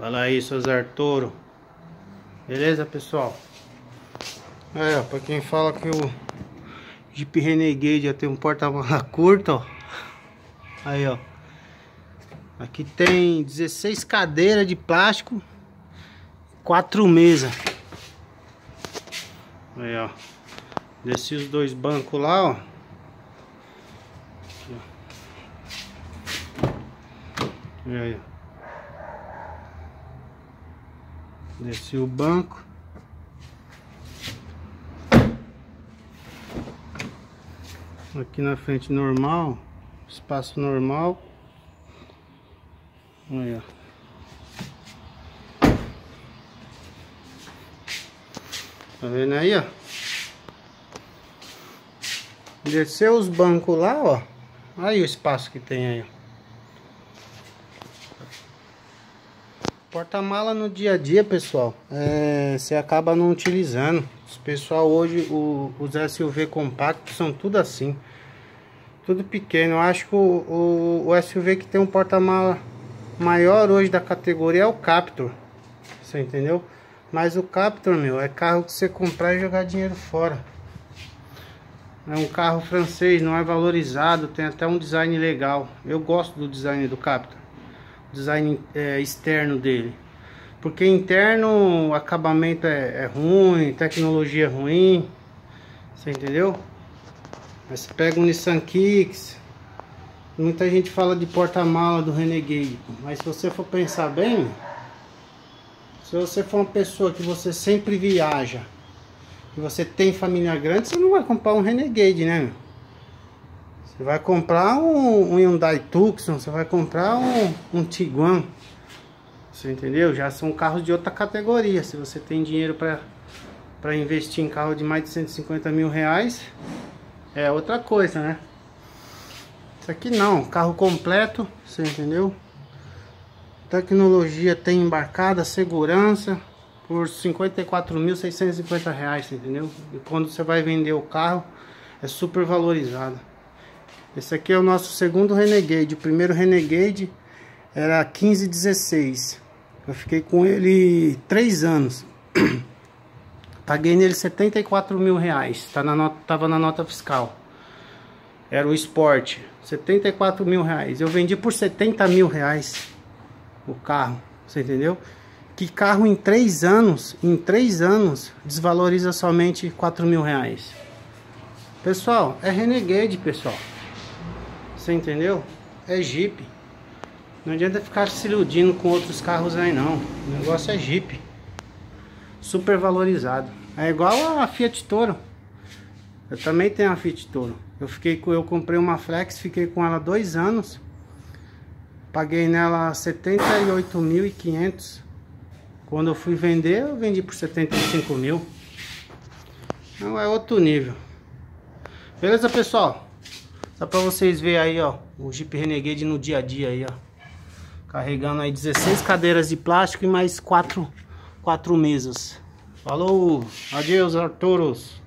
Fala aí, seus Arturo. Beleza, pessoal? Aí, ó, pra quem fala que o Jeep Renegade já tem um porta-mala curto, ó. Aí, ó. Aqui tem 16 cadeiras de plástico, 4 mesas. Aí, ó. Desci os dois bancos lá, ó. E aí, ó. Desci o banco. Aqui na frente normal, espaço normal. Aí, ó. Tá vendo aí, ó? Desceu os bancos lá, ó. Aí o espaço que tem aí, ó. Porta-mala no dia a dia, pessoal, você acaba não utilizando. Os pessoal hoje, os SUV compactos são tudo assim. Tudo pequeno. Eu acho que o SUV que tem um porta-mala maior hoje da categoria é o Captur. Você entendeu? Mas o Captur, meu, é carro que você comprar e jogar dinheiro fora. É um carro francês, não é valorizado, tem até um design legal. Eu gosto do design do Captur, o design externo dele. Porque interno o acabamento é ruim, tecnologia é ruim. Você entendeu? Mas você pega um Nissan Kicks. Muita gente fala de porta-mala do Renegade, mas se você for pensar bem... Se você for uma pessoa que você sempre viaja, que você tem família grande, você não vai comprar um Renegade, né, meu? Você vai comprar um Hyundai Tucson, você vai comprar um Tiguan. Você entendeu? Já são carros de outra categoria. Se você tem dinheiro para investir em carro de mais de 150 mil reais, é outra coisa, né? Isso aqui não, carro completo, você entendeu? Tecnologia tem embarcada, segurança, por R$ 54.650, entendeu? E quando você vai vender o carro, é super valorizado. Esse aqui é o nosso segundo Renegade. O primeiro Renegade era 1516. Eu fiquei com ele 3 anos. Paguei nele R$ 74.000, tava na nota fiscal. Era o Sport, R$ 74.000. Eu vendi por R$ 70.000. O carro, você entendeu? Que carro em 3 anos desvaloriza somente 4 mil reais. Pessoal, é Renegade, pessoal. Você entendeu? É Jeep. Não adianta ficar se iludindo com outros carros aí não. O negócio é Jeep. Super valorizado. É igual a Fiat Toro. Eu também tenho a Fiat Toro. Eu comprei uma Flex, fiquei com ela 2 anos. Paguei nela 78.500. Quando eu fui vender, eu vendi por 75 mil. Não é outro nível. Beleza, pessoal? Só pra vocês verem aí, ó, o Jeep Renegade no dia a dia aí, ó. Carregando aí 16 cadeiras de plástico e mais 4 mesas. Falou! Adeus, Arturos!